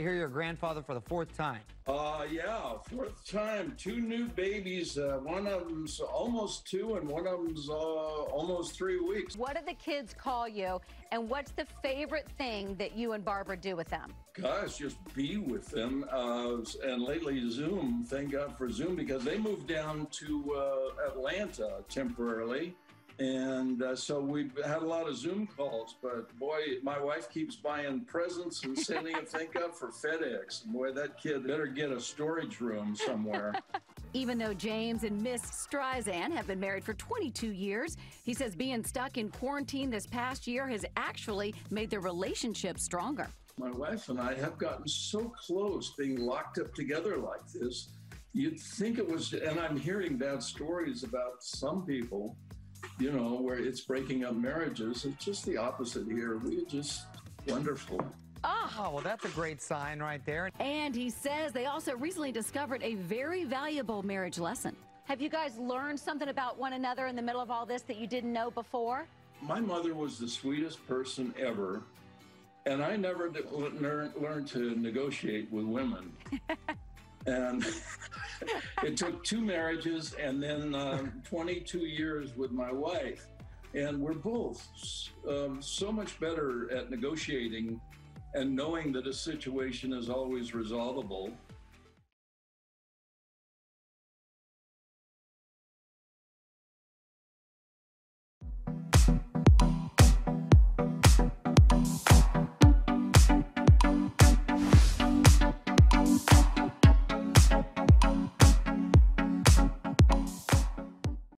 hear you're a grandfather for the fourth time. Yeah, fourth time. Two new babies. One of them's almost 2 and one of them's almost 3 weeks. What do the kids call you, and what's the favorite thing that you and Barbra do with them? Gosh, just be with them. And lately, Zoom. Thank God for Zoom, because they moved down to Atlanta temporarily. And so we've had a lot of Zoom calls, but boy, my wife keeps buying presents and sending a thank God for FedEx. And boy, that kid better get a storage room somewhere. Even though James and Miss Streisand have been married for 22 years, he says being stuck in quarantine this past year has actually made their relationship stronger. My wife and I have gotten so close being locked up together like this. You'd think it was, and I'm hearing bad stories about some people, you know, where it's breaking up marriages. It's just the opposite here. We're just wonderful. Oh, well, that's a great sign right there. And he says they also recently discovered a very valuable marriage lesson. Have you guys learned something about one another in the middle of all this that you didn't know before? My mother was the sweetest person ever, and I never learned to negotiate with women. And it took 2 marriages and then 22 years with my wife. And we're both so much better at negotiating and knowing that a situation is always resolvable.